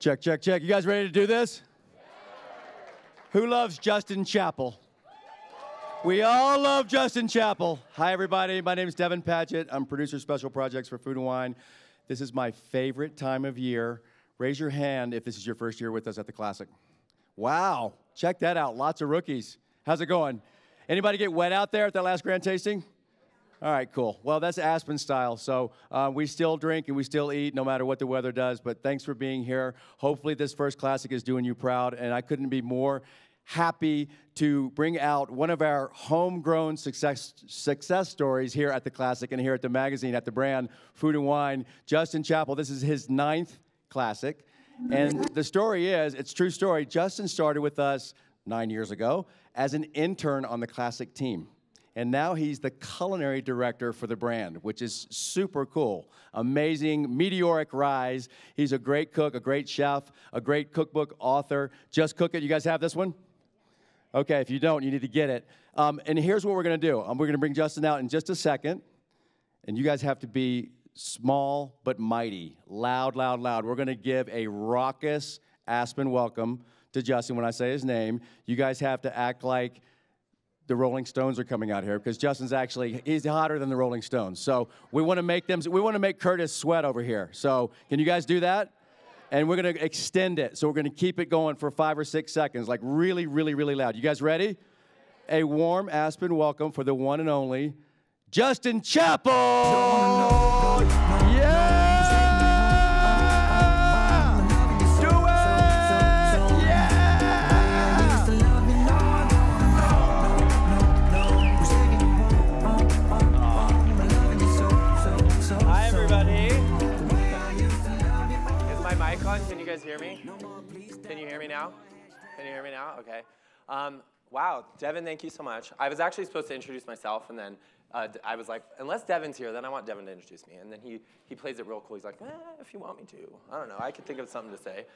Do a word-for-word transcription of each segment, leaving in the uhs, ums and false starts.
Check, check, check. You guys ready to do this? Yeah. Who loves Justin Chapple? We all love Justin Chapple. Hi, everybody. My name is Devin Padgett. I'm producer special projects for Food and Wine. This is my favorite time of year. Raise your hand if this is your first year with us at the Classic. Wow. Check that out. Lots of rookies. How's it going? Anybody get wet out there at that last grand tasting? All right, cool. Well, that's Aspen style, so uh, we still drink and we still eat no matter what the weather does, but thanks for being here. Hopefully this first Classic is doing you proud, and I couldn't be more happy to bring out one of our homegrown success success stories here at the Classic and here at the magazine, at the brand, Food and Wine. Justin Chapple, this is his ninth Classic, and the story is, it's a true story, Justin started with us nine years ago as an intern on the Classic team. And now he's the culinary director for the brand, which is super cool. Amazing, meteoric rise. He's a great cook, a great chef, a great cookbook author. Just Cook It. You guys have this one? Okay, if you don't, you need to get it. Um, and here's what we're going to do. Um, we're going to bring Justin out in just a second. And you guys have to be small but mighty. Loud, loud, loud. We're going to give a raucous Aspen welcome to Justin when I say his name. You guys have to act like the Rolling Stones are coming out here, because Justin's actually, he's hotter than the Rolling Stones. So we want to make them, we want to make Curtis sweat over here. So can you guys do that? And we're going to extend it. So we're going to keep it going for five or six seconds, like really, really, really loud. You guys ready? A warm Aspen welcome for the one and only Justin Chapple. Yeah. Can you guys hear me? Can you hear me now? Can you hear me now? Okay. Um, wow, Devin, thank you so much. I was actually supposed to introduce myself, and then uh, I was like, unless Devin's here, then I want Devin to introduce me. And then he, he plays it real cool. He's like, eh, if you want me to. I don't know. I could think of something to say.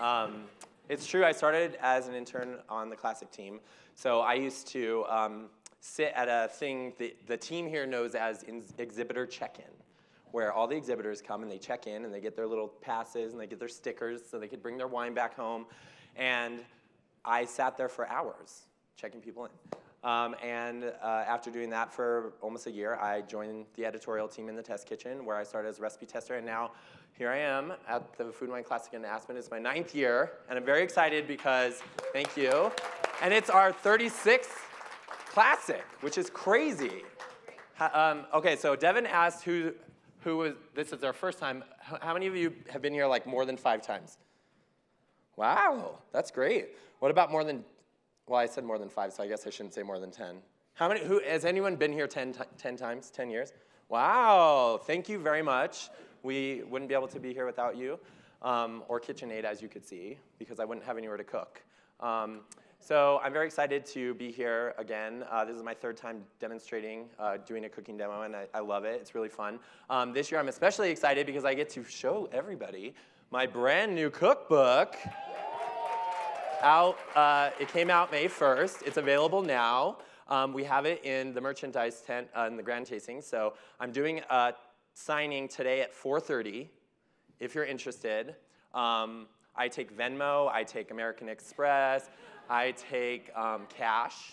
Um, it's true. I started as an intern on the Classic team. So I used to um, sit at a thing the, the team here knows as exhibitor check-in, where all the exhibitors come and they check in and they get their little passes and they get their stickers so they could bring their wine back home. And I sat there for hours checking people in. Um, and uh, after doing that for almost a year, I joined the editorial team in the test kitchen, where I started as a recipe tester. And now here I am at the Food and Wine Classic in Aspen. It's my ninth year, and I'm very excited because, thank you, and it's our thirty-sixth Classic, which is crazy. Um, okay, so Devin asked who, Who was, this is our first time. How many of you have been here like more than five times? Wow, that's great. What about more than, well, I said more than five, so I guess I shouldn't say more than ten. How many, who, has anyone been here ten, ten times, ten years? Wow, thank you very much. We wouldn't be able to be here without you, um, or KitchenAid, as you could see, because I wouldn't have anywhere to cook. Um, So I'm very excited to be here again. Uh, this is my third time demonstrating, uh, doing a cooking demo, and I, I love it. It's really fun. Um, this year I'm especially excited because I get to show everybody my brand new cookbook. Out, uh, it came out May first. It's available now. Um, we have it in the merchandise tent uh, in the grand tasting. So I'm doing a signing today at four thirty, if you're interested. Um, I take Venmo, I take American Express, I take um, cash.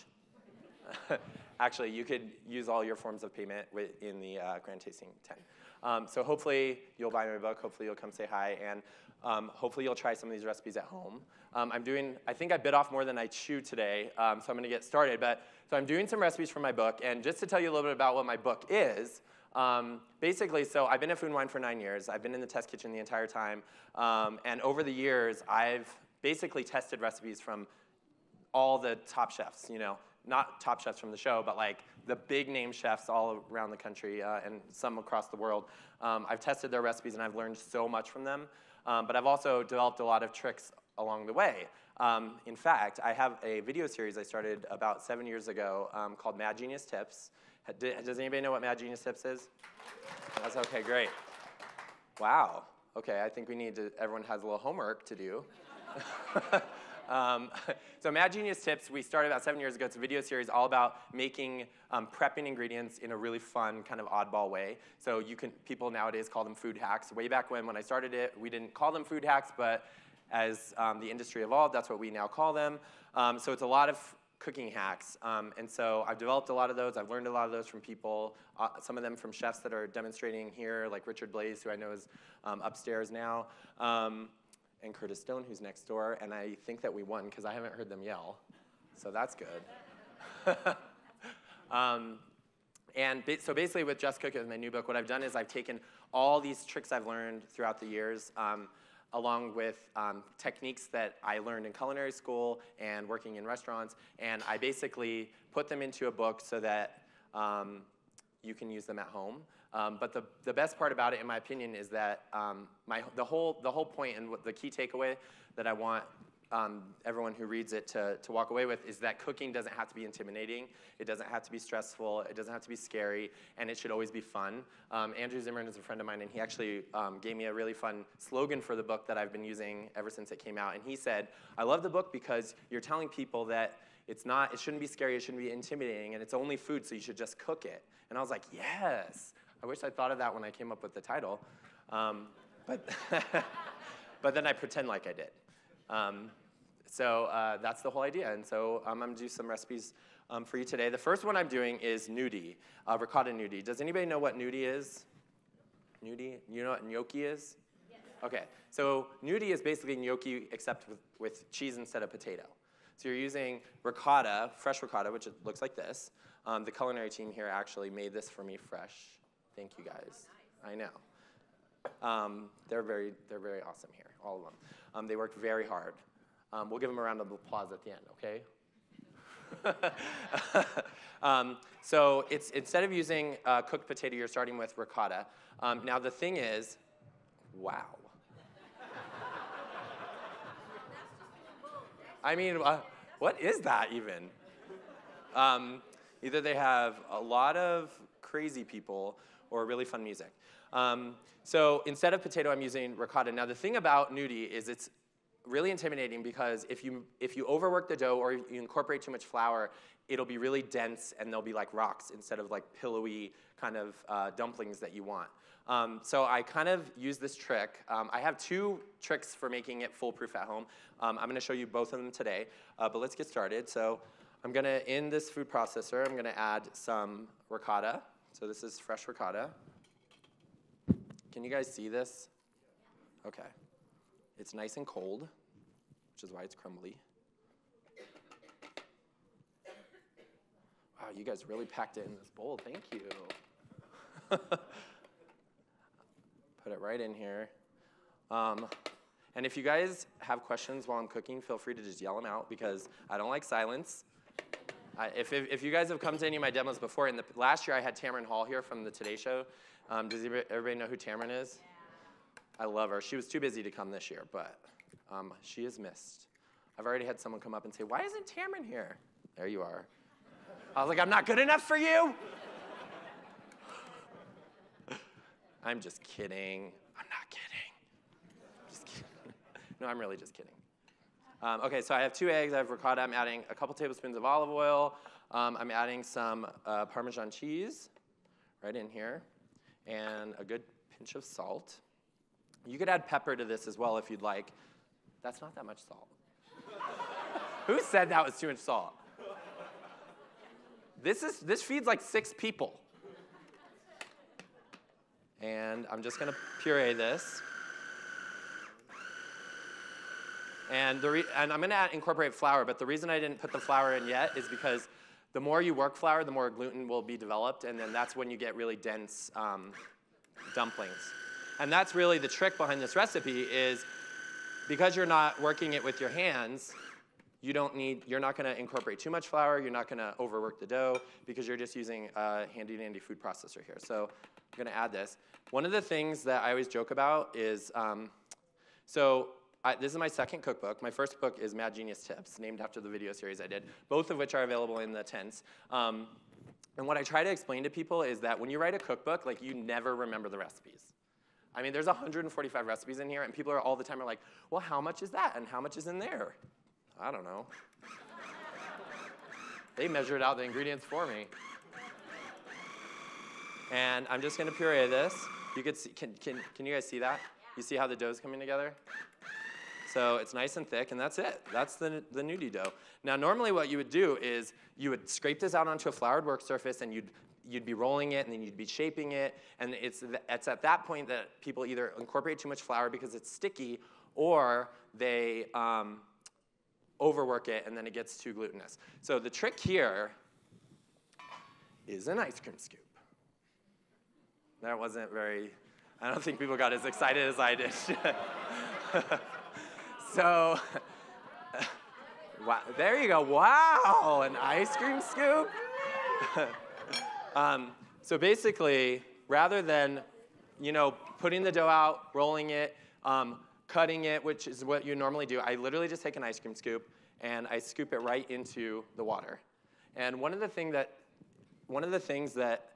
Actually, you could use all your forms of payment in the uh, grand tasting tent. Um, so hopefully you'll buy my book. Hopefully you'll come say hi. And um, hopefully you'll try some of these recipes at home. Um, I'm doing, I think I bit off more than I chew today. Um, so I'm going to get started. But so I'm doing some recipes from my book. And just to tell you a little bit about what my book is, Um, basically, so I've been at Food and Wine for nine years. I've been in the test kitchen the entire time. Um, and over the years, I've basically tested recipes from all the top chefs, you know, not top chefs from the show, but like the big name chefs all around the country uh, and some across the world. Um, I've tested their recipes and I've learned so much from them. Um, but I've also developed a lot of tricks along the way. Um, in fact, I have a video series I started about seven years ago um, called Mad Genius Tips. Does anybody know what Mad Genius Tips is? That's okay, great. Wow, okay, I think we need to, everyone has a little homework to do. Um, so Mad Genius Tips, we started about seven years ago. It's a video series all about making, um, prepping ingredients in a really fun, kind of oddball way. So you can, people nowadays call them food hacks. Way back when, when I started it, we didn't call them food hacks, but as um, the industry evolved, that's what we now call them. Um, so it's a lot of cooking hacks. Um, and so I've developed a lot of those. I've learned a lot of those from people, uh, some of them from chefs that are demonstrating here, like Richard Blais, who I know is um, upstairs now, um, and Curtis Stone, who's next door. And I think that we won, because I haven't heard them yell. So that's good. um, and ba so basically with Just Cook It, with my new book, what I've done is I've taken all these tricks I've learned throughout the years, um, along with um, techniques that I learned in culinary school and working in restaurants. And I basically put them into a book so that um, you can use them at home. Um, but the, the best part about it, in my opinion, is that um, my, the, whole, the whole point and the key takeaway that I want um, everyone who reads it to, to walk away with is that cooking doesn't have to be intimidating. It doesn't have to be stressful. It doesn't have to be scary. And it should always be fun. Um, Andrew Zimmern is a friend of mine, and he actually um, gave me a really fun slogan for the book that I've been using ever since it came out. And he said, I love the book because you're telling people that it's not, it shouldn't be scary, it shouldn't be intimidating, and it's only food, so you should just cook it. And I was like, yes. I wish I thought of that when I came up with the title. Um, but, but then I pretend like I did. Um, so uh, that's the whole idea. And so um, I'm going to do some recipes um, for you today. The first one I'm doing is gnudi, uh, ricotta gnudi. Does anybody know what gnudi is? Gnudi? You know what gnocchi is? Yes. OK. So gnudi is basically gnocchi, except with, with cheese instead of potato. So you're using ricotta, fresh ricotta, which looks like this. Um, the culinary team here actually made this for me fresh. Thank you, guys. Oh, nice. I know. Um, they're very, they're very awesome here, all of them. Um, they worked very hard. Um, we'll give them a round of applause at the end, okay? um, so it's instead of using uh, cooked potato, you're starting with ricotta. Um, now the thing is, wow. I mean, uh, what is that even? Um, either they have a lot of crazy people or really fun music. Um, so instead of potato, I'm using ricotta. Now the thing about gnudi is it's really intimidating because if you, if you overwork the dough or you incorporate too much flour, it'll be really dense and they'll be like rocks instead of like pillowy kind of uh, dumplings that you want. Um, so I kind of use this trick. Um, I have two tricks for making it foolproof at home. Um, I'm gonna show you both of them today, uh, but let's get started. So I'm gonna, in this food processor, I'm gonna add some ricotta. So this is fresh ricotta. Can you guys see this? OK. It's nice and cold, which is why it's crumbly. Wow, you guys really packed it in this bowl. Thank you. Put it right in here. Um, and if you guys have questions while I'm cooking, feel free to just yell them out, because I don't like silence. Uh, if, if, if you guys have come to any of my demos before, in the, last year I had Tamron Hall here from the Today Show. Um, does everybody know who Tamron is? Yeah. I love her. She was too busy to come this year, but um, she is missed. I've already had someone come up and say, why isn't Tamron here? There you are. I was like, I'm not good enough for you? I'm just kidding. I'm not kidding. I'm just kidding. No, I'm really just kidding. Um, okay, so I have two eggs, I have ricotta, I'm adding a couple tablespoons of olive oil, um, I'm adding some uh, Parmesan cheese right in here, and a good pinch of salt. You could add pepper to this as well if you'd like. That's not that much salt. Who said that was too much salt? This, is, this feeds like six people. And I'm just gonna puree this. And, the re and I'm going to incorporate flour, but the reason I didn't put the flour in yet is because the more you work flour, the more gluten will be developed, and then that's when you get really dense um, dumplings. And that's really the trick behind this recipe is because you're not working it with your hands, you don't need, you're not going to incorporate too much flour, you're not going to overwork the dough, because you're just using a handy-dandy food processor here. So I'm going to add this. One of the things that I always joke about is, um, so, I, this is my second cookbook. My first book is Mad Genius Tips, named after the video series I did, both of which are available in the tents. Um, and what I try to explain to people is that when you write a cookbook, like you never remember the recipes. I mean, there's one hundred forty-five recipes in here, and people are all the time are like, well, how much is that, and how much is in there? I don't know. They measured out the ingredients for me. And I'm just gonna puree this. You could see, can, can, can you guys see that? Yeah. You see how the dough's coming together? So it's nice and thick, and that's it. That's the, the gnudi dough. Now, normally what you would do is you would scrape this out onto a floured work surface, and you'd, you'd be rolling it, and then you'd be shaping it. And it's, it's at that point that people either incorporate too much flour because it's sticky, or they um, overwork it, and then it gets too glutinous. So the trick here is an ice cream scoop. That wasn't very, I don't think people got as excited as I did. So, wow, there you go, wow, an ice cream scoop? um, so basically, rather than, you know, putting the dough out, rolling it, um, cutting it, which is what you normally do, I literally just take an ice cream scoop and I scoop it right into the water. And one of the thing that, one of the things that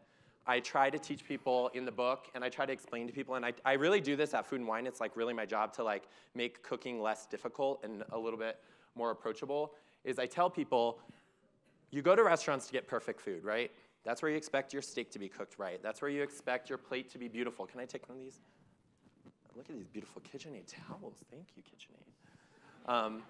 I try to teach people in the book, and I try to explain to people, and I, I really do this at Food and Wine. It's like really my job to like make cooking less difficult and a little bit more approachable, is I tell people, you go to restaurants to get perfect food, right? That's where you expect your steak to be cooked right. That's where you expect your plate to be beautiful. Can I take one of these? Look at these beautiful KitchenAid towels. Thank you, KitchenAid. Um,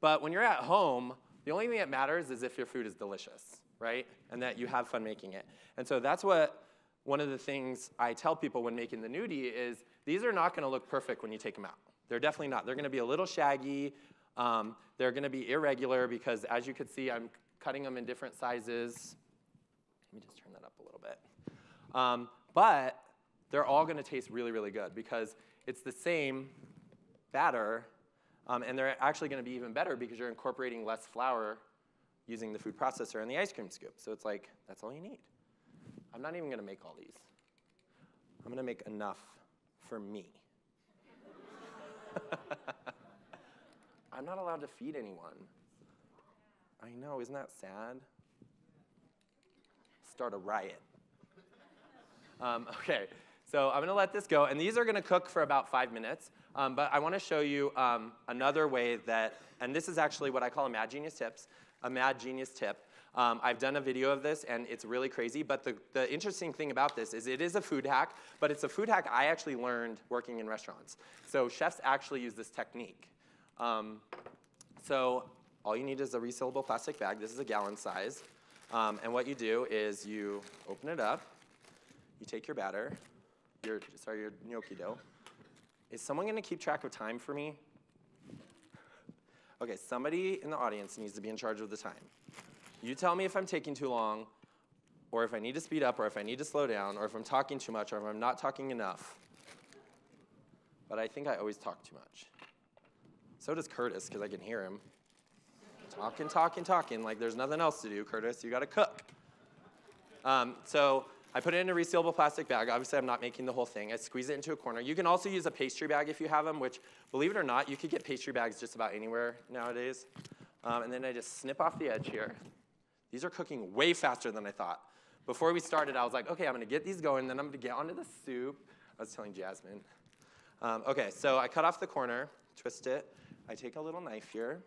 but when you're at home, the only thing that matters is if your food is delicious, right? And that you have fun making it. And so that's what one of the things I tell people when making the gnudi is, these are not gonna look perfect when you take them out. They're definitely not. They're gonna be a little shaggy. Um, they're gonna be irregular because, as you could see, I'm cutting them in different sizes. Let me just turn that up a little bit. Um, but they're all gonna taste really, really good because it's the same batter, um, and they're actually gonna be even better because you're incorporating less flour using the food processor and the ice cream scoop. So it's like, that's all you need. I'm not even gonna make all these. I'm gonna make enough for me. I'm not allowed to feed anyone. I know, isn't that sad? Start a riot. Um, okay, so I'm gonna let this go, and these are gonna cook for about five minutes, um, but I wanna show you um, another way that, and this is actually what I call a Mad Genius Tips, a Mad Genius Tip. Um, I've done a video of this, and it's really crazy, but the, the interesting thing about this is it is a food hack, but it's a food hack I actually learned working in restaurants. So chefs actually use this technique. Um, so all you need is a resealable plastic bag. This is a gallon size. Um, and what you do is you open it up, you take your batter, your, sorry, your gnocchi dough. Is someone gonna keep track of time for me? Okay, somebody in the audience needs to be in charge of the time. You tell me if I'm taking too long, or if I need to speed up, or if I need to slow down, or if I'm talking too much, or if I'm not talking enough. But I think I always talk too much. So does Curtis, because I can hear him. Talking, talking, talking, like there's nothing else to do, Curtis, you gotta cook. Um, so I put it in a resealable plastic bag. Obviously, I'm not making the whole thing. I squeeze it into a corner. You can also use a pastry bag if you have them, which, believe it or not, you could get pastry bags just about anywhere nowadays. Um, and then I just snip off the edge here. These are cooking way faster than I thought. Before we started, I was like, okay, I'm gonna get these going, then I'm gonna get onto the soup. I was telling Jasmine. Um, okay, so I cut off the corner, twist it. I take a little knife here.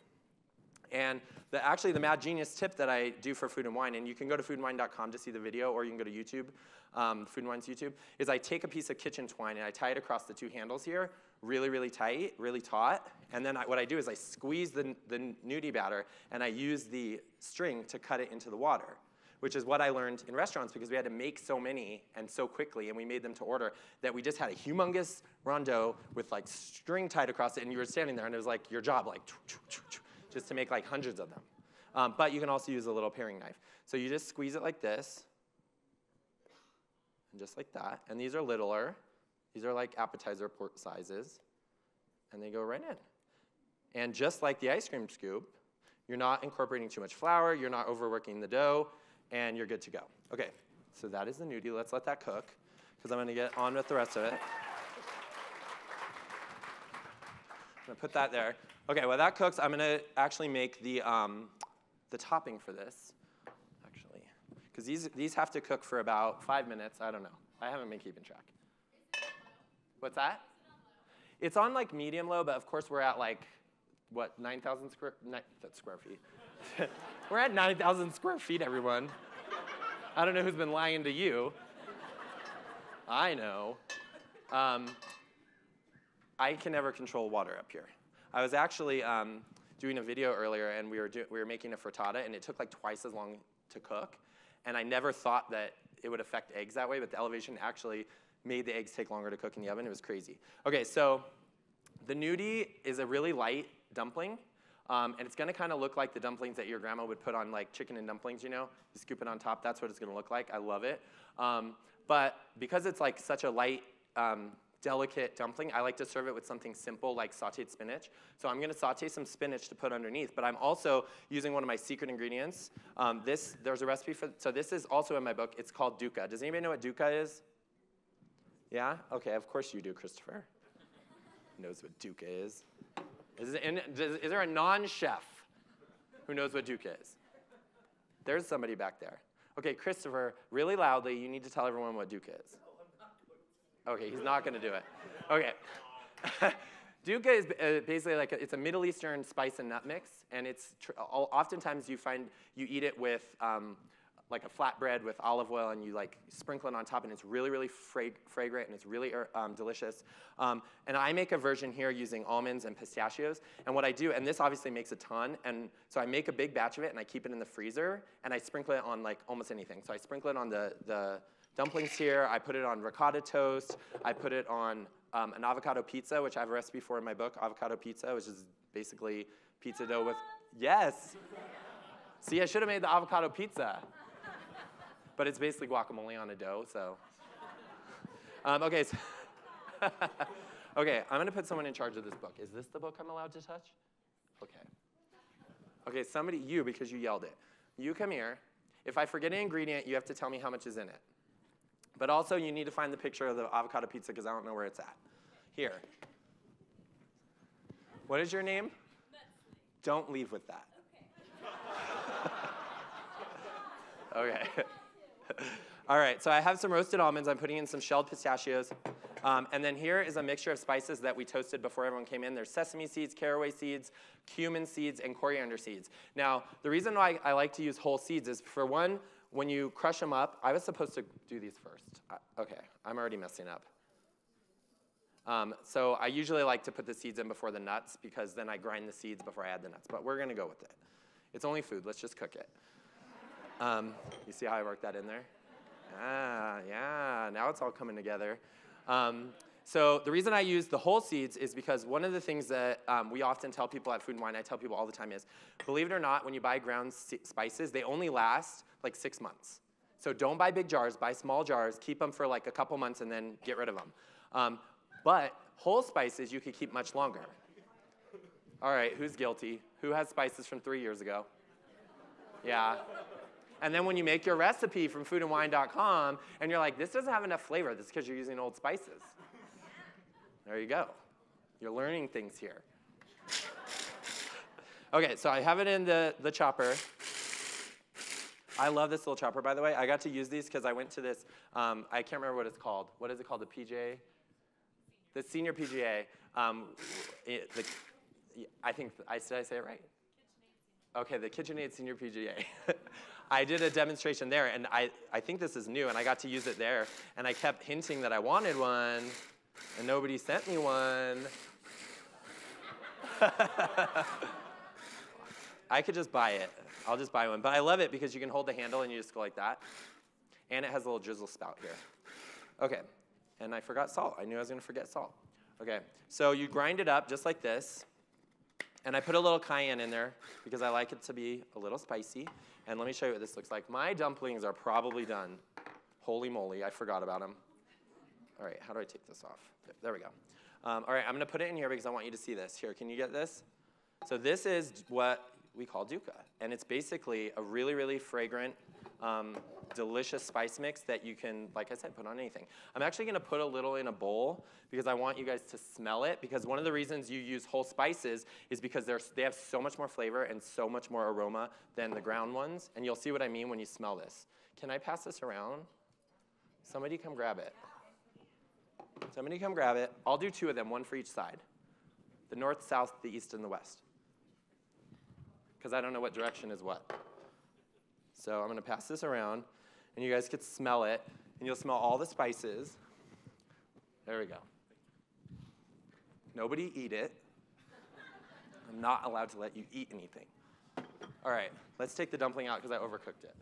And the, actually, the Mad Genius Tip that I do for Food and Wine, and you can go to food and wine dot com to see the video, or you can go to YouTube, um, Food and Wine's YouTube, is I take a piece of kitchen twine and I tie it across the two handles here, really, really tight, really taut, and then I, what I do is I squeeze the, the gnudi batter and I use the string to cut it into the water, which is what I learned in restaurants because we had to make so many and so quickly, and we made them to order, that we just had a humongous rondeau with like string tied across it, and you were standing there and it was like your job, like, just to make like hundreds of them. Um, but you can also use a little paring knife. So you just squeeze it like this, and just like that. And these are littler. These are like appetizer port sizes. And they go right in. And just like the ice cream scoop, you're not incorporating too much flour, you're not overworking the dough, and you're good to go. Okay, so that is the gnudi. Let's let that cook, because I'm gonna get on with the rest of it. I'm gonna put that there. Okay, while that cooks, I'm gonna actually make the, um, the topping for this, actually. Because these, these have to cook for about five minutes. I don't know. I haven't been keeping track. What's that? It's on like medium low, but of course we're at like what, nine thousand square, nine, that's square feet. We're at nine thousand square feet, everyone. I don't know who's been lying to you. I know. Um, I can never control water up here. I was actually um, doing a video earlier, and we were, do we were making a frittata, and it took like twice as long to cook. And I never thought that it would affect eggs that way, but the elevation actually made the eggs take longer to cook in the oven. It was crazy. OK, so the gnudi is a really light dumpling. Um, and it's going to kind of look like the dumplings that your grandma would put on like chicken and dumplings, you know? You scoop it on top. That's what it's going to look like. I love it. Um, but because it's like such a light, um, delicate dumpling, I like to serve it with something simple like sauteed spinach. So I'm going to saute some spinach to put underneath. But I'm also using one of my secret ingredients. Um, this, there's a recipe for, so this is also in my book. It's called dukkah. Does anybody know what dukkah is? Yeah? OK, of course you do, Christopher. Knows what dukkah is. Is, it in, does, is there a non-chef who knows what dukkah is? There's somebody back there. OK, Christopher, really loudly, you need to tell everyone what dukkah is. OK, he's not going to do it. OK. Dukkah is basically like, a, it's a Middle Eastern spice and nut mix. And it's tr oftentimes you find you eat it with um, like a flatbread with olive oil, and you like sprinkle it on top. And it's really, really fra fragrant, and it's really um, delicious. Um, and I make a version here using almonds and pistachios. And what I do, and this obviously makes a ton. And so I make a big batch of it, and I keep it in the freezer. And I sprinkle it on like almost anything. So I sprinkle it on the, the dumplings here. I put it on ricotta toast. I put it on um, an avocado pizza, which I have a recipe for in my book, avocado pizza, which is basically pizza dough with, yes. See, I should have made the avocado pizza. But it's basically guacamole on a dough, so. um, OK, so okay, I'm going to put someone in charge of this book. Is this the book I'm allowed to touch? OK. OK, somebody, you, because you yelled it. You come here. If I forget an ingredient, you have to tell me how much is in it. But also, you need to find the picture of the avocado pizza, because I don't know where it's at. Here. What is your name? Don't leave with that. OK. All right, so I have some roasted almonds. I'm putting in some shelled pistachios. Um, and then here is a mixture of spices that we toasted before everyone came in. There's sesame seeds, caraway seeds, cumin seeds, and coriander seeds. Now, the reason why I like to use whole seeds is, for one, when you crush them up, I was supposed to do these first. I, OK, I'm already messing up. Um, so I usually like to put the seeds in before the nuts, because then I grind the seeds before I add the nuts. But we're going to go with it. It's only food. Let's just cook it. Um, you see how I worked that in there? Ah, yeah, now it's all coming together. Um, so the reason I use the whole seeds is because one of the things that um, we often tell people at Food and Wine, I tell people all the time is, believe it or not, when you buy ground spices, they only last like six months. So don't buy big jars, buy small jars, keep them for like a couple months, and then get rid of them. Um, but whole spices you could keep much longer. All right, who's guilty? Who has spices from three years ago? Yeah. And then when you make your recipe from food and wine dot com, and you're like, this doesn't have enough flavor. This is because you're using old spices. There you go. You're learning things here. OK, so I have it in the, the chopper. I love this little chopper, by the way. I got to use these because I went to this. Um, I can't remember what it's called. What is it called? The P G A? The Senior P G A. Um, it, the, I think, I, did I say it right? OK, the KitchenAid Senior P G A. I did a demonstration there, and I, I think this is new, and I got to use it there. And I kept hinting that I wanted one, and nobody sent me one. I could just buy it. I'll just buy one. But I love it because you can hold the handle, and you just go like that. And it has a little drizzle spout here. OK, and I forgot salt. I knew I was going to forget salt. OK, so you grind it up just like this. And I put a little cayenne in there because I like it to be a little spicy. And let me show you what this looks like. My dumplings are probably done. Holy moly, I forgot about them. All right, how do I take this off? There we go. Um, all right, I'm going to put it in here because I want you to see this. Here, can you get this? So this is what we call dukkah. And it's basically a really, really fragrant, um, delicious spice mix that you can, like I said, put on anything. I'm actually going to put a little in a bowl because I want you guys to smell it. Because one of the reasons you use whole spices is because they're, they have so much more flavor and so much more aroma than the ground ones. And you'll see what I mean when you smell this. Can I pass this around? Somebody come grab it. Somebody come grab it. I'll do two of them, one for each side. The north, south, the east, and the west. because I don't know what direction is what. So I'm going to pass this around, and you guys could smell it, and you'll smell all the spices. There we go. Nobody eat it. I'm not allowed to let you eat anything. All right, let's take the dumpling out because I overcooked it.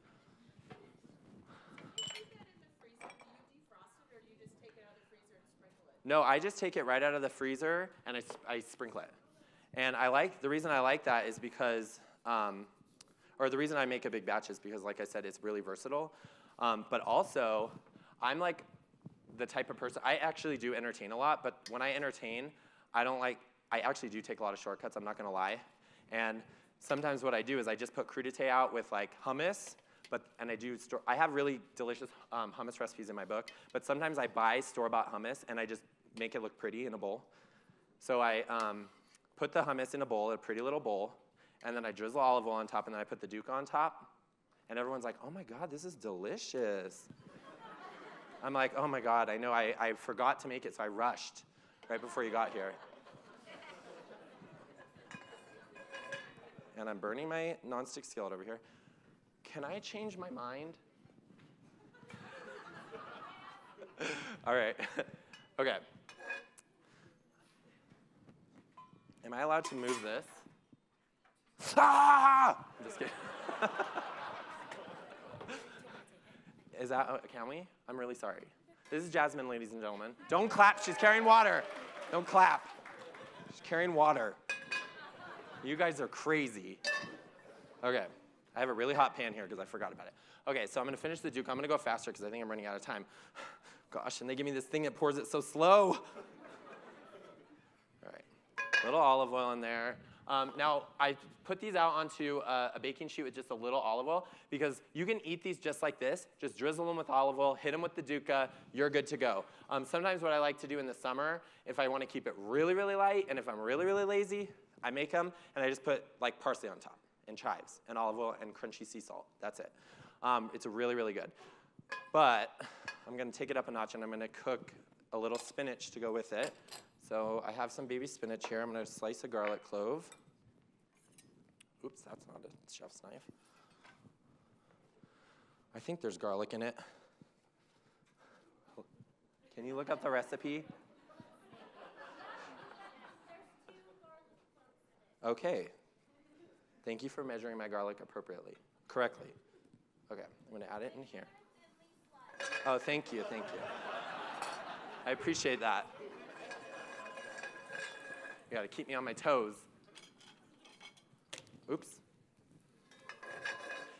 No, I just take it right out of the freezer, and I, I sprinkle it. And I like, the reason I like that is because, um, or the reason I make a big batch is because, like I said, it's really versatile. Um, but also, I'm like the type of person, I actually do entertain a lot, but when I entertain, I don't like, I actually do take a lot of shortcuts, I'm not gonna lie. And sometimes what I do is I just put crudité out with like hummus, But, and I do, store, I have really delicious um, hummus recipes in my book, but sometimes I buy store-bought hummus and I just make it look pretty in a bowl. So I um, put the hummus in a bowl, a pretty little bowl, and then I drizzle olive oil on top, and then I put the dukkah on top, and everyone's like, oh my God, this is delicious. I'm like, oh my God, I know I, I forgot to make it, so I rushed right before you got here. And I'm burning my nonstick skillet over here. Can I change my mind? All right. Okay. Am I allowed to move this? Ah! I'm just kidding. Is that, can we? I'm really sorry. This is Jasmine, ladies and gentlemen. Don't clap, she's carrying water. Don't clap. She's carrying water. You guys are crazy. Okay. I have a really hot pan here because I forgot about it. Okay, so I'm gonna finish the dukkah. I'm gonna go faster because I think I'm running out of time. Gosh, and they give me this thing that pours it so slow. All right, a little olive oil in there. Um, now, I put these out onto a, a baking sheet with just a little olive oil because you can eat these just like this. Just drizzle them with olive oil, hit them with the dukkah, you're good to go. Um, sometimes what I like to do in the summer, if I wanna keep it really, really light, and if I'm really, really lazy, I make them and I just put like parsley on top, and chives, and olive oil, and crunchy sea salt. That's it. Um, it's really, really good. But I'm gonna take it up a notch, and I'm gonna cook a little spinach to go with it. So I have some baby spinach here. I'm gonna slice a garlic clove. Oops, that's not a chef's knife. I think there's garlic in it. Can you look up the recipe? Okay. Thank you for measuring my garlic appropriately, correctly. Okay, I'm gonna add it in here. Oh, thank you, thank you. I appreciate that. You gotta keep me on my toes. Oops.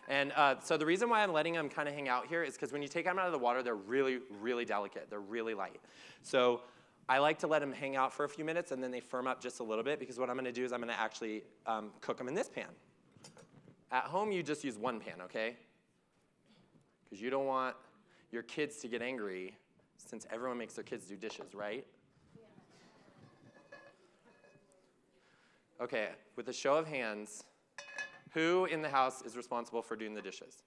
And uh, so the reason why I'm letting them kind of hang out here is because when you take them out of the water, they're really, really delicate, they're really light. So I like to let them hang out for a few minutes and then they firm up just a little bit because what I'm gonna do is I'm gonna actually um, cook them in this pan. At home, you just use one pan, okay? Because you don't want your kids to get angry since everyone makes their kids do dishes, right? Okay, with a show of hands, who in the house is responsible for doing the dishes?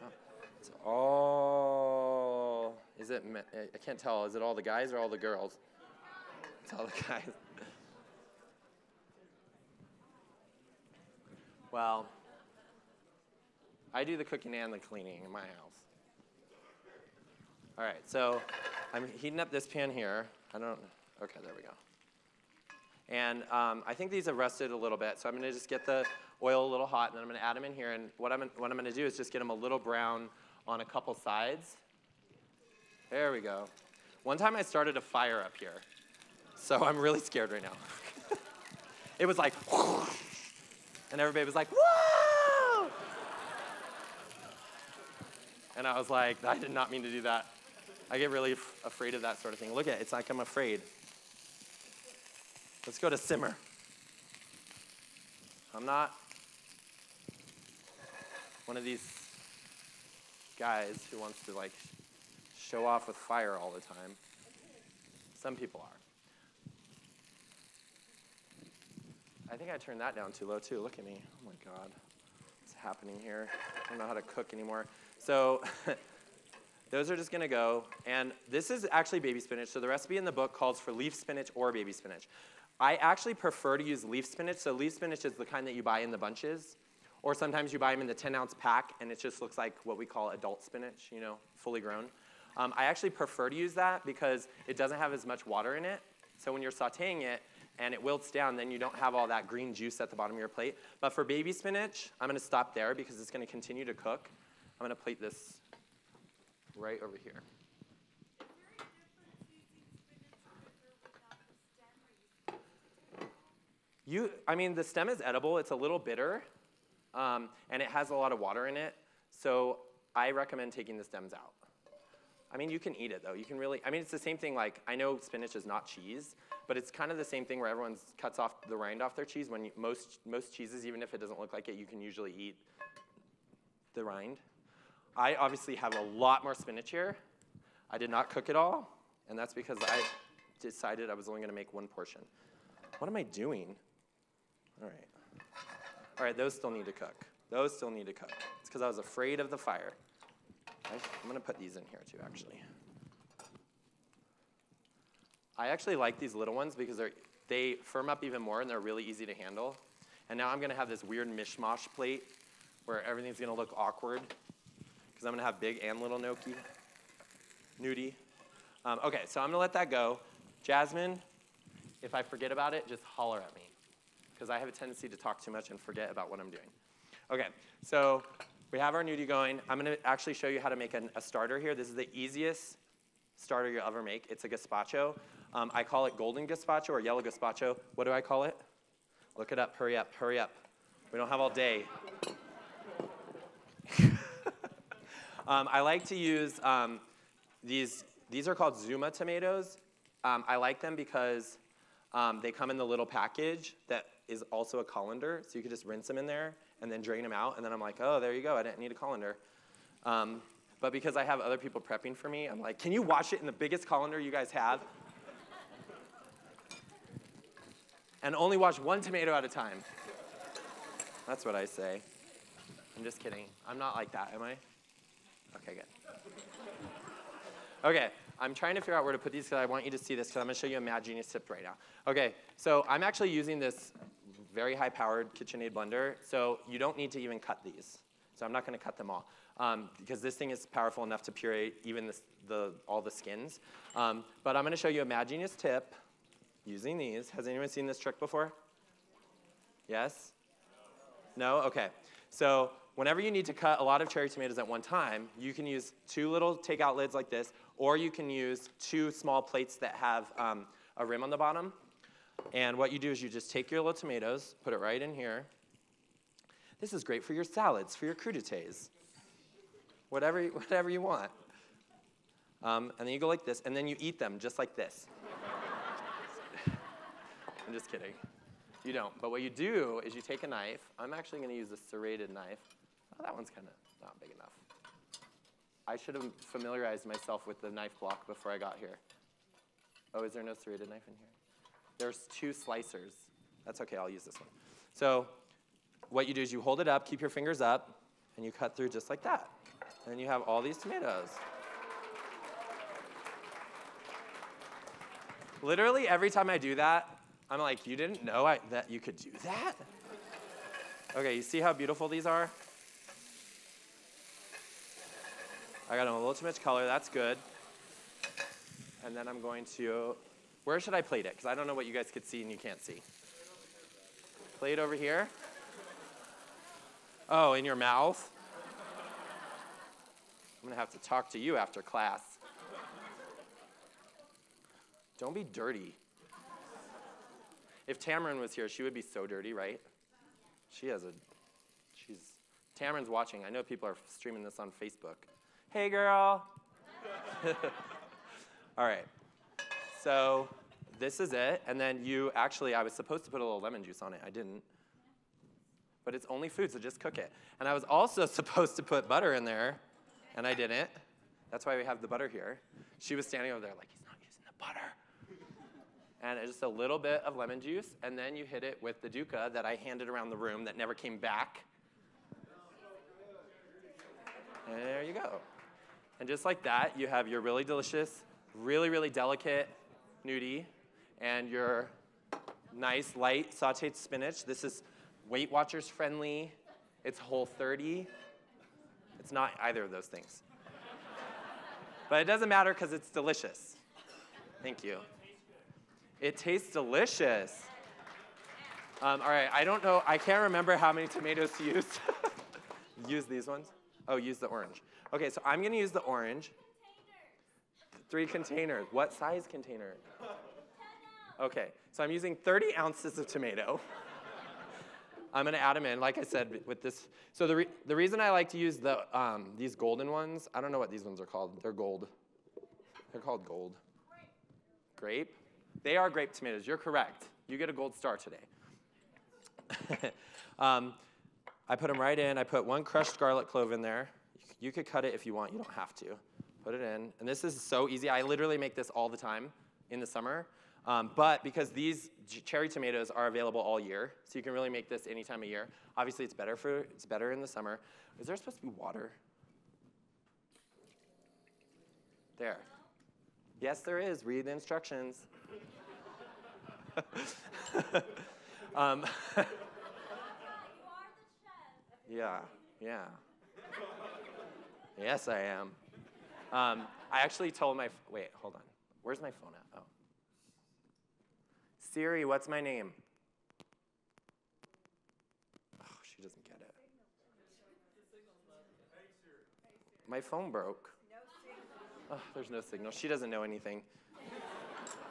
Oh, it's all... Is it, I can't tell, is it all the guys or all the girls? It's all the guys. Well, I do the cooking and the cleaning in my house. All right, so I'm heating up this pan here. I don't, okay, there we go. And um, I think these have rested a little bit, so I'm gonna just get the oil a little hot and then I'm gonna add them in here. And what I'm, what I'm gonna do is just get them a little brown on a couple sides. There we go. One time I started a fire up here, so I'm really scared right now. It was like, whoosh, and everybody was like, whoa! And I was like, I did not mean to do that. I get really f afraid of that sort of thing. Look at it, it's like I'm afraid. Let's go to simmer. I'm not one of these guys who wants to like, show off with fire all the time. Some people are. I think I turned that down too low too. Look at me. Oh my God. What's happening here? I don't know how to cook anymore. So those are just gonna go. And this is actually baby spinach. So the recipe in the book calls for leaf spinach or baby spinach. I actually prefer to use leaf spinach. So leaf spinach is the kind that you buy in the bunches. Or sometimes you buy them in the ten ounce pack, and it just looks like what we call adult spinach, you know, fully grown. Um, I actually prefer to use that because it doesn't have as much water in it. So when you're sauteing it and it wilts down, then you don't have all that green juice at the bottom of your plate. But for baby spinach, I'm going to stop there because it's going to continue to cook. I'm going to plate this right over here. You, I mean, the stem is edible. It's a little bitter, um, and it has a lot of water in it. So I recommend taking the stems out. I mean, you can eat it, though. You can really, I mean, it's the same thing. Like, I know spinach is not cheese, but it's kind of the same thing where everyone cuts off the rind off their cheese. When you, most, most cheeses, even if it doesn't look like it, you can usually eat the rind. I obviously have a lot more spinach here. I did not cook it all, and that's because I decided I was only going to make one portion. What am I doing? All right. All right, those still need to cook. Those still need to cook. It's because I was afraid of the fire. I'm going to put these in here, too, actually. I actually like these little ones because they're, they firm up even more, and they're really easy to handle. And now I'm going to have this weird mishmash plate where everything's going to look awkward because I'm going to have big and little gnocchi, gnudi. Um, OK, so I'm going to let that go. Jasmine, if I forget about it, just holler at me because I have a tendency to talk too much and forget about what I'm doing. OK, so we have our gnudi going. I'm going to actually show you how to make an, a starter here. This is the easiest starter you'll ever make. It's a gazpacho. Um, I call it golden gazpacho or yellow gazpacho. What do I call it? Look it up. Hurry up. Hurry up. We don't have all day. um, I like to use um, these. These are called Zuma tomatoes. Um, I like them because um, they come in the little package that is also a colander. So you can just rinse them in there and then drain them out. And then I'm like, oh, there you go. I didn't need a colander. Um, but because I have other people prepping for me, I'm like, can you wash it in the biggest colander you guys have? And only wash one tomato at a time. That's what I say. I'm just kidding. I'm not like that, am I? OK, good. OK, I'm trying to figure out where to put these because I want you to see this because I'm going to show you a Mad Genius tip right now. OK, so I'm actually using this very high-powered KitchenAid blender, so you don't need to even cut these. So I'm not going to cut them all, um, because this thing is powerful enough to puree even the, the, all the skins. Um, but I'm going to show you a Mad Genius tip using these. Has anyone seen this trick before? Yes? No? OK. So whenever you need to cut a lot of cherry tomatoes at one time, you can use two little takeout lids like this, or you can use two small plates that have um, a rim on the bottom. And what you do is you just take your little tomatoes, put it right in here. This is great for your salads, for your crudités, whatever, whatever you want. Um, and then you go like this, and then you eat them just like this. I'm just kidding. You don't. But what you do is you take a knife. I'm actually going to use a serrated knife. Oh, that one's kind of not big enough. I should have familiarized myself with the knife block before I got here. Oh, is there no serrated knife in here? There's two slicers. That's OK. I'll use this one. So what you do is you hold it up, keep your fingers up, and you cut through just like that. And you have all these tomatoes. Literally, every time I do that, I'm like, you didn't know I, that you could do that? OK, you see how beautiful these are? I got them a little too much color. That's good. And then I'm going to. Where should I plate it? Because I don't know what you guys could see and you can't see. Plate over here. Oh, in your mouth? I'm going to have to talk to you after class. Don't be dirty. If Tamron was here, she would be so dirty, right? She has a, she's, Tamron's watching. I know people are streaming this on Facebook. Hey, girl. All right. So this is it. And then you actually, I was supposed to put a little lemon juice on it. I didn't. But it's only food, so just cook it. And I was also supposed to put butter in there, and I didn't. That's why we have the butter here. She was standing over there like, he's not using the butter. And it's just a little bit of lemon juice. And then you hit it with the dukkah that I handed around the room that never came back. And there you go. And just like that, you have your really delicious, really, really delicate gnudi, and your nice, light, sauteed spinach. This is Weight Watchers friendly. It's Whole thirty. It's not either of those things. But it doesn't matter because it's delicious. Thank you. It tastes delicious. Um, all right, I don't know. I can't remember how many tomatoes to use. Use these ones? Oh, use the orange. OK, so I'm going to use the orange. Three containers. What size container? OK, so I'm using thirty ounces of tomato. I'm going to add them in, like I said, with this. So the, re the reason I like to use the, um, these golden ones, I don't know what these ones are called. They're gold. They're called gold. Grape? They are grape tomatoes. You're correct. You get a gold star today. um, I put them right in. I put one crushed garlic clove in there. You could cut it if you want. You don't have to. Put it in. And this is so easy. I literally make this all the time in the summer. Um, but because these cherry tomatoes are available all year, so you can really make this any time of year. Obviously, it's better for it's better in the summer. Is there supposed to be water? There. Yes, there is. Read the instructions. um, yeah, yeah. Yes, I am. Um, I actually told my wait. Hold on. Where's my phone at? Oh. Siri, what's my name? Oh, she doesn't get it. My phone broke. Oh, there's no signal. She doesn't know anything.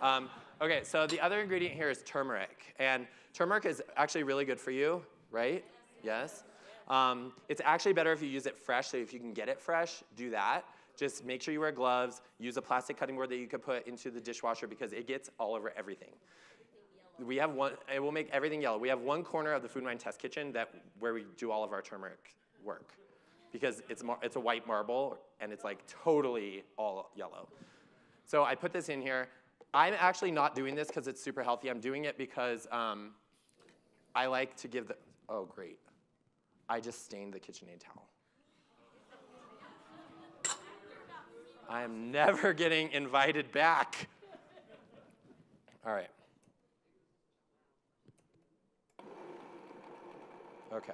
Um, OK, so the other ingredient here is turmeric. And turmeric is actually really good for you, right? Yes. Um, it's actually better if you use it fresh. So if you can get it fresh, do that. Just make sure you wear gloves. Use a plastic cutting board that you could put into the dishwasher because it gets all over everything. We have one, it will make everything yellow. We have one corner of the Food and Wine Test Kitchen that, where we do all of our turmeric work because it's, it's a white marble and it's like totally all yellow. So I put this in here. I'm actually not doing this because it's super healthy. I'm doing it because um, I like to give the, oh great. I just stained the KitchenAid towel. I am never getting invited back. All right. Okay.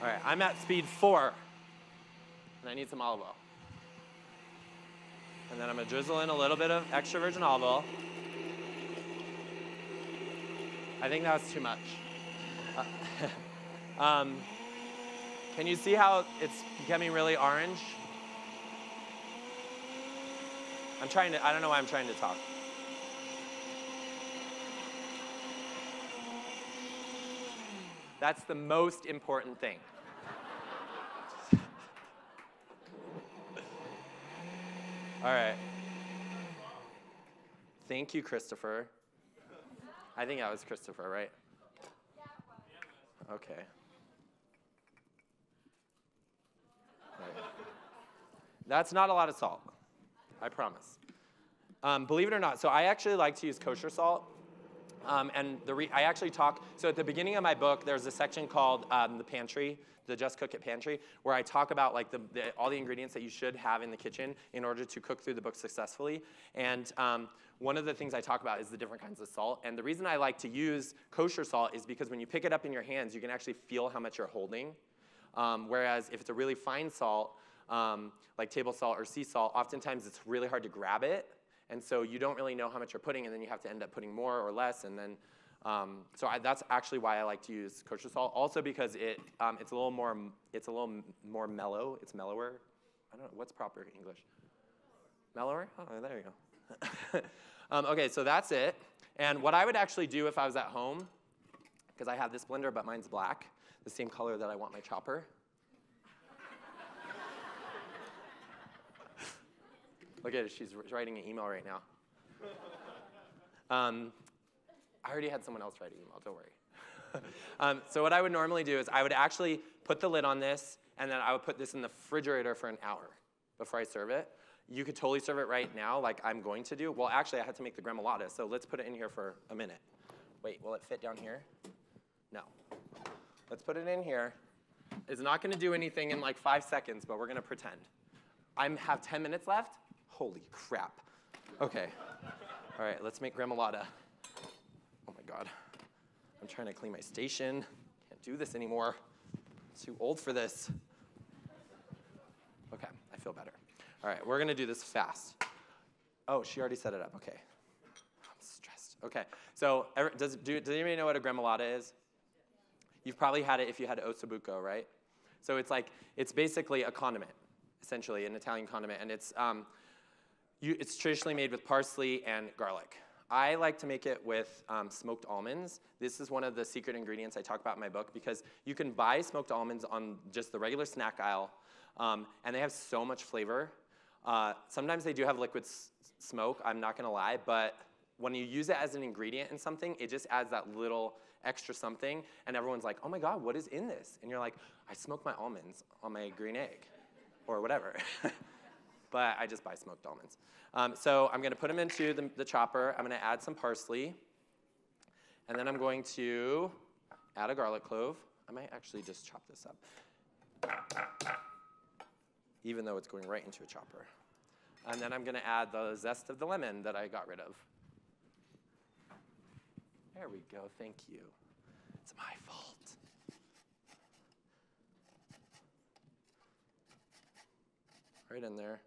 All right, I'm at speed four, and I need some olive oil. And then I'm gonna drizzle in a little bit of extra virgin olive oil. I think that was too much. Uh, um, can you see how it's becoming really orange? I'm trying to, I don't know why I'm trying to talk. That's the most important thing. All right. Thank you, Christopher. I think that was Christopher, right? Okay. Right. That's not a lot of salt, I promise. Um, believe it or not, so I actually like to use kosher salt. Um, and the re I actually talk, so at the beginning of my book, there's a section called um, the pantry, the Just Cook It pantry, where I talk about like the, the, all the ingredients that you should have in the kitchen in order to cook through the book successfully. And um, one of the things I talk about is the different kinds of salt. And the reason I like to use kosher salt is because when you pick it up in your hands, you can actually feel how much you're holding. Um, whereas if it's a really fine salt, um, like table salt or sea salt, oftentimes it's really hard to grab it. And so you don't really know how much you're putting, and then you have to end up putting more or less. And then, um, so I, that's actually why I like to use kosher salt. Also because it um, it's a little more it's a little more mellow. It's mellower. I don't know what's proper English. Mellower. Oh, there you go. um, okay, so that's it. And what I would actually do if I was at home, because I have this blender, but mine's black, the same color that I want my chopper. Look at it, she's writing an email right now. Um, I already had someone else write an email, don't worry. um, so what I would normally do is I would actually put the lid on this, and then I would put this in the refrigerator for an hour before I serve it. You could totally serve it right now, like I'm going to do. Well, actually, I had to make the gremolata, so let's put it in here for a minute. Wait, will it fit down here? No. Let's put it in here. It's not going to do anything in like five seconds, but we're going to pretend. I have ten minutes left? Holy crap. OK. All right, let's make gremolata. Oh, my God. I'm trying to clean my station. Can't do this anymore. Too old for this. OK, I feel better. All right, we're going to do this fast. Oh, she already set it up. OK. I'm stressed. OK, so does, do, does anybody know what a gremolata is? You've probably had it if you had ossobuco, right? So it's like, it's basically a condiment, essentially, an Italian condiment. And it's, um, you, it's traditionally made with parsley and garlic. I like to make it with um, smoked almonds. This is one of the secret ingredients I talk about in my book, because you can buy smoked almonds on just the regular snack aisle, um, and they have so much flavor. Uh, sometimes they do have liquid s smoke, I'm not going to lie, but when you use it as an ingredient in something, it just adds that little extra something, and everyone's like, oh my God, what is in this? And you're like, I smoked my almonds on my green egg, or whatever. But I just buy smoked almonds. Um, so I'm gonna put them into the, the chopper, I'm gonna add some parsley, and then I'm going to add a garlic clove. I might actually just chop this up, even though it's going right into a chopper. And then I'm gonna add the zest of the lemon that I got rid of. There we go, thank you. It's my fault. Right in there.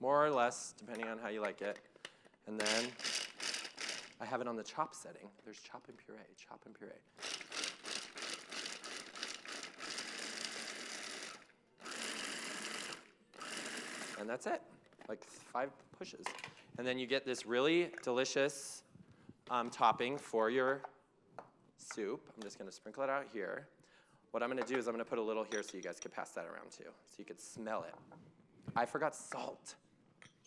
More or less, depending on how you like it. And then I have it on the chop setting. There's chop and puree, chop and puree. And that's it, like five pushes. And then you get this really delicious um, topping for your soup. I'm just going to sprinkle it out here. What I'm going to do is I'm going to put a little here so you guys could pass that around too, so you could smell it. I forgot salt.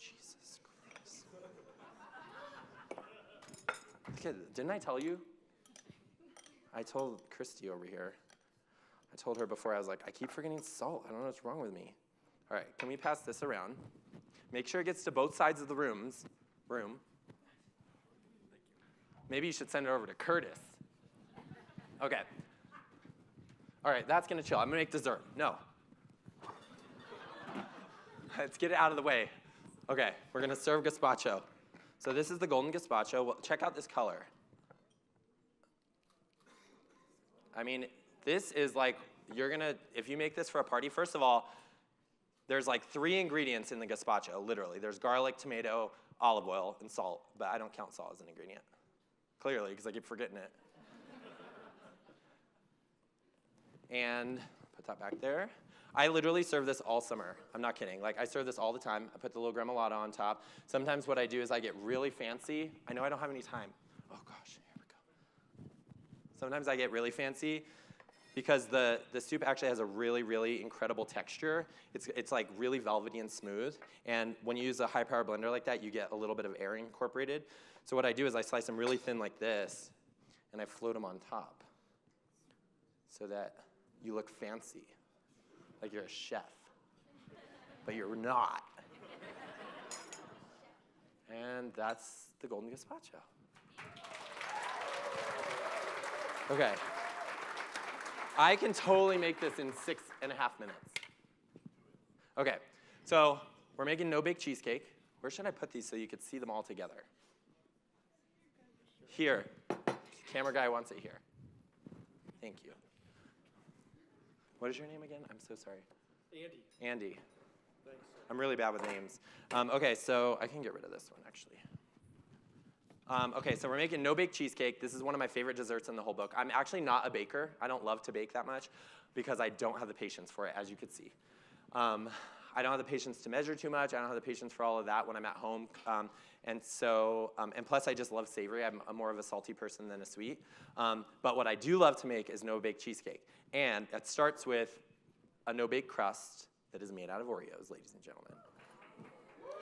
Jesus Christ. Look at, didn't I tell you? I told Christy over here. I told her before, I was like, I keep forgetting salt. I don't know what's wrong with me. All right, can we pass this around? Make sure it gets to both sides of the rooms, room. Maybe you should send it over to Curtis. OK. All right, that's going to chill. I'm going to make dessert. No. Let's get it out of the way. OK, we're going to serve gazpacho. So this is the golden gazpacho. Well, check out this color. I mean, this is like, you're going to, if you make this for a party, first of all, there's like three ingredients in the gazpacho, literally. There's garlic, tomato, olive oil, and salt. But I don't count salt as an ingredient, clearly, because I keep forgetting it. And put that back there. I literally serve this all summer. I'm not kidding. Like, I serve this all the time. I put the little gremolata on top. Sometimes what I do is I get really fancy. I know I don't have any time. Oh, gosh, here we go. Sometimes I get really fancy, because the, the soup actually has a really, really incredible texture. It's, it's like really velvety and smooth. And when you use a high power blender like that, you get a little bit of air incorporated. So what I do is I slice them really thin like this, and I float them on top so that you look fancy, like you're a chef, but you're not. And that's the golden gazpacho. OK. I can totally make this in six and a half minutes. OK, so we're making no-bake cheesecake. Where should I put these so you could see them all together? Here. Camera guy wants it here. Thank you. What is your name again? I'm so sorry. Andy. Andy. Thanks. I'm really bad with names. Um, OK, so I can get rid of this one, actually. Um, okay, so we're making no-bake cheesecake. This is one of my favorite desserts in the whole book. I'm actually not a baker. I don't love to bake that much because I don't have the patience for it, as you could see. Um, I don't have the patience to measure too much. I don't have the patience for all of that when I'm at home. Um, and so, um, and plus I just love savory. I'm, I'm more of a salty person than a sweet. Um, but what I do love to make is no-bake cheesecake. And it starts with a no-bake crust that is made out of Oreos, ladies and gentlemen.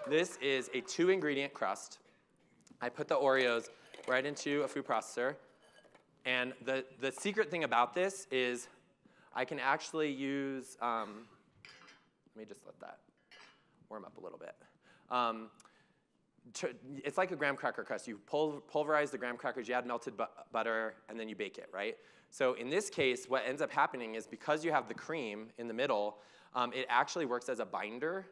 This is a two-ingredient crust. I put the Oreos right into a food processor. And the, the secret thing about this is I can actually use, um, let me just let that warm up a little bit. Um, it's like a graham cracker crust. You pul pulverize the graham crackers, you add melted bu butter, and then you bake it, right? So in this case, what ends up happening is because you have the cream in the middle, um, it actually works as a binder.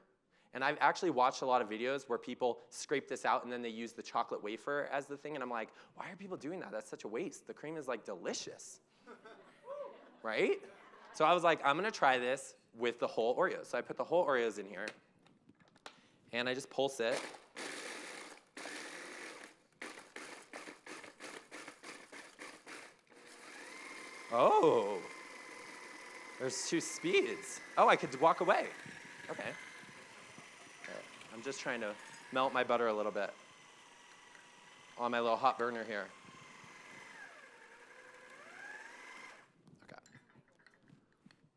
And I've actually watched a lot of videos where people scrape this out and then they use the chocolate wafer as the thing, and I'm like, why are people doing that? That's such a waste. The cream is like delicious, right? So I was like, I'm gonna try this with the whole Oreos. So I put the whole Oreos in here, and I just pulse it. Oh, there's two speeds. Oh, I could walk away. Okay. I'm just trying to melt my butter a little bit on my little hot burner here. Okay.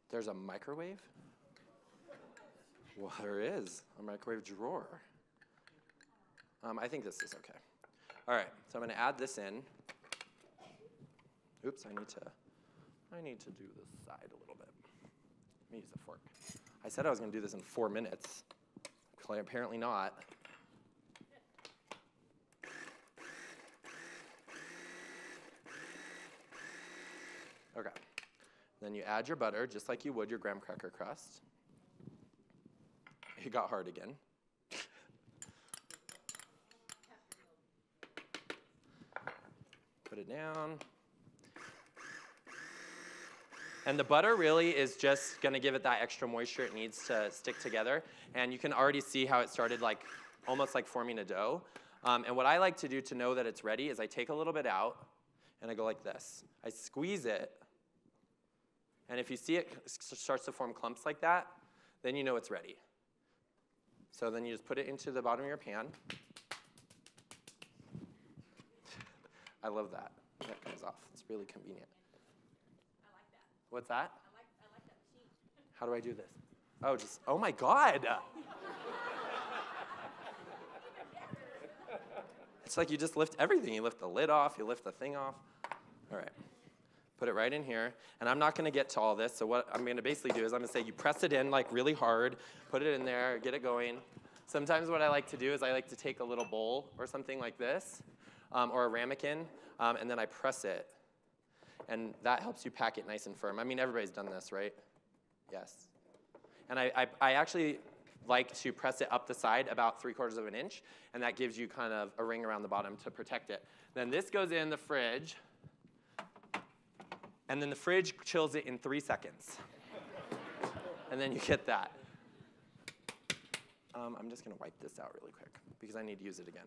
There's a microwave? Well, there is a microwave drawer. Um, I think this is okay. All right, so I'm gonna add this in. Oops, I need to, I need to do this side a little bit. Let me use a fork. I said I was gonna do this in four minutes. Apparently not. Okay. Then you add your butter, just like you would your graham cracker crust. It got hard again. Put it down. And the butter really is just gonna give it that extra moisture it needs to stick together. And you can already see how it started like, almost like forming a dough. Um, and what I like to do to know that it's ready is I take a little bit out and I go like this. I squeeze it. And if you see it starts to form clumps like that, then you know it's ready. So then you just put it into the bottom of your pan. I love that. That comes off, it's really convenient. What's that? I like, I like that machine. How do I do this? Oh, just, oh my God. It's like you just lift everything. You lift the lid off, you lift the thing off. All right, put it right in here. And I'm not gonna get to all this, so what I'm gonna basically do is I'm gonna say you press it in like really hard, put it in there, get it going. Sometimes what I like to do is I like to take a little bowl or something like this, um, or a ramekin, um, and then I press it. And that helps you pack it nice and firm. I mean, everybody's done this, right? Yes. And I, I, I actually like to press it up the side about three quarters of an inch, and that gives you kind of a ring around the bottom to protect it. Then this goes in the fridge, and then the fridge chills it in three seconds. And then you get that. Um, I'm just gonna wipe this out really quick because I need to use it again.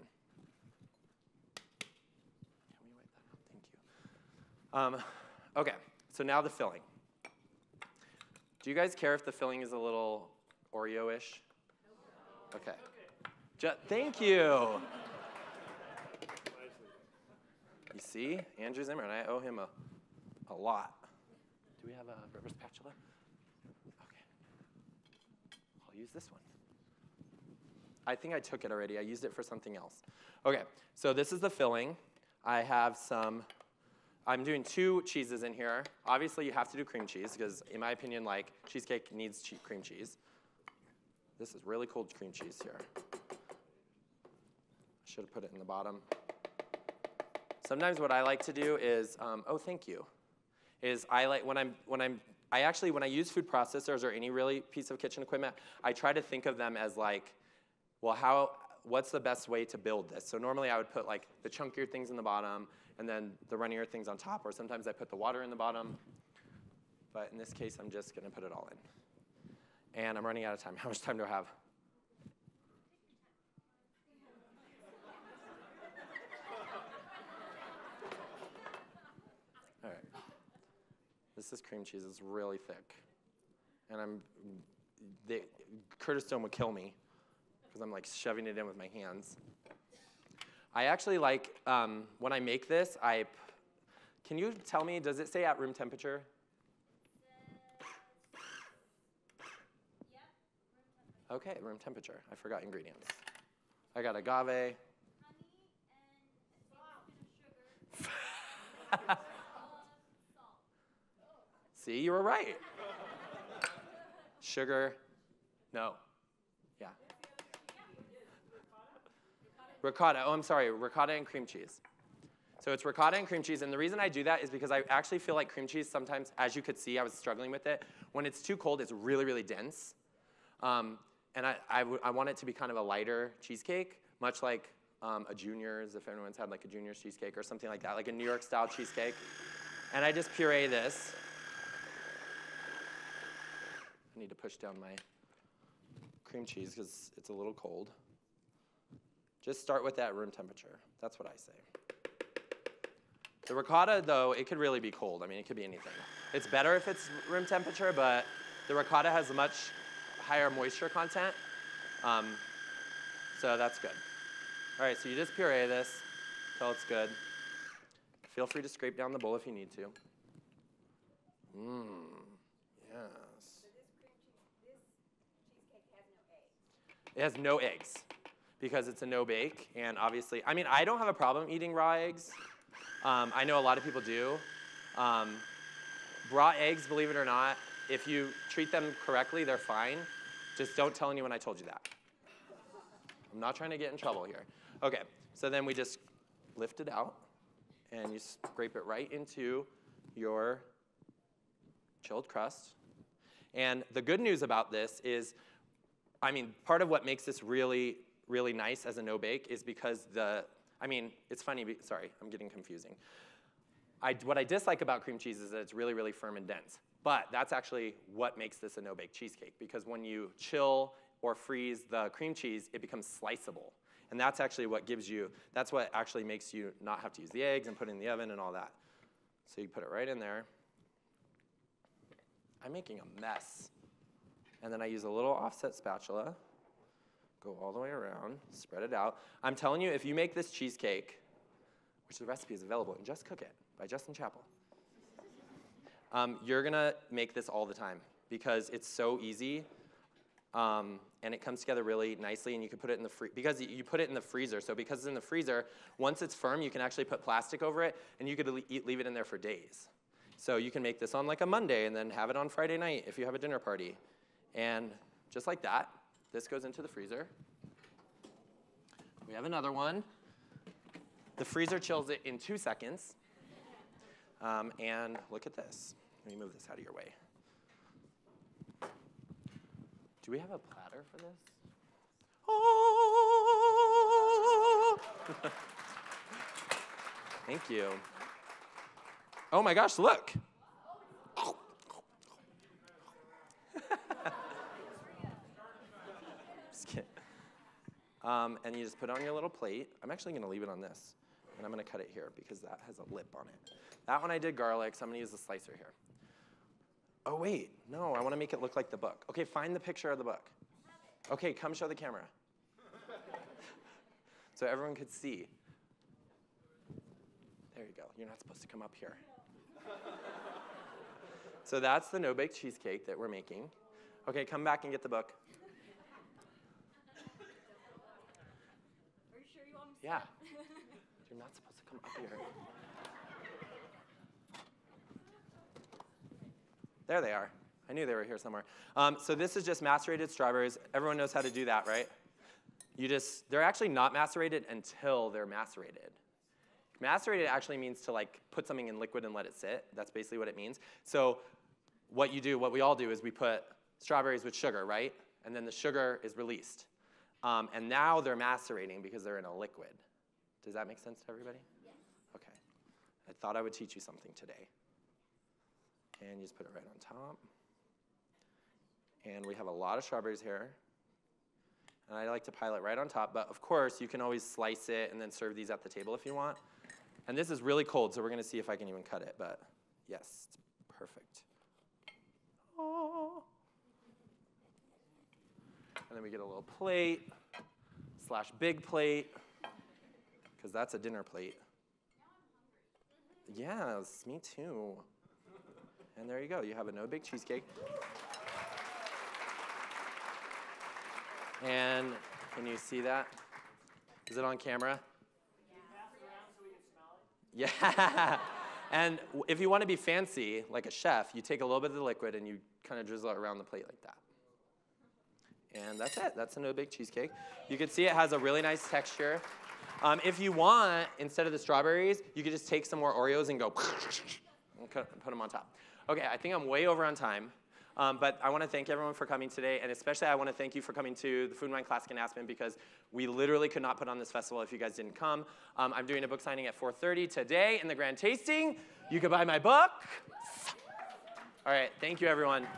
Um, okay, so now the filling. Do you guys care if the filling is a little Oreo-ish? Okay. Just, thank you. You see, Andrew Zimmern, I owe him a, a lot. Do we have a rubber spatula? Okay. I'll use this one. I think I took it already. I used it for something else. Okay, so this is the filling. I have some... I'm doing two cheeses in here. Obviously, you have to do cream cheese because, in my opinion, like cheesecake needs cheap cream cheese. This is really cold cream cheese here. Should have put it in the bottom. Sometimes what I like to do is, um, oh, thank you, is I like when I'm when I'm I actually when I use food processors or any really piece of kitchen equipment, I try to think of them as like, well, how what's the best way to build this? So normally I would put like the chunkier things in the bottom, and then the runnier things on top, or sometimes I put the water in the bottom. But in this case, I'm just gonna put it all in. And I'm running out of time. How much time do I have? All right. This is cream cheese, it's really thick. And I'm, they, Curtis Stone would kill me, because I'm like shoving it in with my hands. I actually like, um, when I make this, I, can you tell me, does it say at room temperature? Okay, room temperature. I forgot ingredients. I got agave. See, you were right. Sugar, no. Yeah. Ricotta, oh, I'm sorry, ricotta and cream cheese. So it's ricotta and cream cheese, and the reason I do that is because I actually feel like cream cheese sometimes, as you could see, I was struggling with it. When it's too cold, it's really, really dense. Um, and I, I, I want it to be kind of a lighter cheesecake, much like um, a Junior's, if anyone's had like a Junior's cheesecake or something like that, like a New York style cheesecake. And I just puree this. I need to push down my cream cheese because it's a little cold. Just start with that room temperature. That's what I say. The ricotta, though, it could really be cold. I mean, it could be anything. It's better if it's room temperature, but the ricotta has a much higher moisture content. Um, so that's good. All right, so you just puree this until it's good. Feel free to scrape down the bowl if you need to. Mmm, yes. So this cream cheese, this cheesecake has no eggs. It has no eggs because it's a no-bake, and obviously, I mean, I don't have a problem eating raw eggs. Um, I know a lot of people do. Um, raw eggs, believe it or not, if you treat them correctly, they're fine. Just don't tell anyone I told you that. I'm not trying to get in trouble here. Okay, so then we just lift it out, and you scrape it right into your chilled crust. And the good news about this is, I mean, part of what makes this really, really nice as a no-bake is because the I mean, it's funny, sorry, I'm getting confusing. I, what I dislike about cream cheese is that it's really, really firm and dense. But that's actually what makes this a no-bake cheesecake, because when you chill or freeze the cream cheese, it becomes sliceable. And that's actually what gives you, that's what actually makes you not have to use the eggs and put it in the oven and all that. So you put it right in there. I'm making a mess. And then I use a little offset spatula. Go all the way around, spread it out. I'm telling you, if you make this cheesecake, which the recipe is available in Just Cook It by Justin Chapple, um, you're gonna make this all the time because it's so easy um, and it comes together really nicely, and you can put it in the freezer, because you put it in the freezer. So because it's in the freezer, once it's firm, you can actually put plastic over it and you could leave it in there for days. So you can make this on like a Monday and then have it on Friday night if you have a dinner party. And just like that, this goes into the freezer. We have another one. The freezer chills it in two seconds. Um, and look at this. Let me move this out of your way. Do we have a platter for this? Oh! Thank you. Oh my gosh, look. Um, and you just put it on your little plate. I'm actually going to leave it on this, and I'm going to cut it here because that has a lip on it. That one I did garlic, so I'm going to use the slicer here. Oh, wait. No, I want to make it look like the book. OK, find the picture of the book. OK, come show the camera so everyone could see. There you go. You're not supposed to come up here. So that's the no-bake cheesecake that we're making. OK, come back and get the book. Yeah, you're not supposed to come up here. There they are. I knew they were here somewhere. Um, so this is just macerated strawberries. Everyone knows how to do that, right? You just, they're actually not macerated until they're macerated. Macerated actually means to like put something in liquid and let it sit. That's basically what it means. So what you do, what we all do is we put strawberries with sugar, right? And then the sugar is released. Um, and now they're macerating because they're in a liquid. Does that make sense to everybody? Yes. Okay. I thought I would teach you something today. And you just put it right on top. And we have a lot of strawberries here. And I like to pile it right on top. But of course, you can always slice it and then serve these at the table if you want. And this is really cold, so we're going to see if I can even cut it. But yes, it's perfect. Oh. And then we get a little plate, slash big plate, because that's a dinner plate. Yes, me too. And there you go. You have a no-bake cheesecake. And can you see that? Is it on camera? Yeah. And if you want to be fancy, like a chef, you take a little bit of the liquid and you kind of drizzle it around the plate like that. And that's it. That's a no-bake cheesecake. You can see it has a really nice texture. Um, if you want, instead of the strawberries, you could just take some more Oreos and go and put them on top. OK, I think I'm way over on time. Um, but I want to thank everyone for coming today. And especially, I want to thank you for coming to the Food and Wine Classic in Aspen, because we literally could not put on this festival if you guys didn't come. Um, I'm doing a book signing at four thirty today in the Grand Tasting. You can buy my book. All right, thank you, everyone.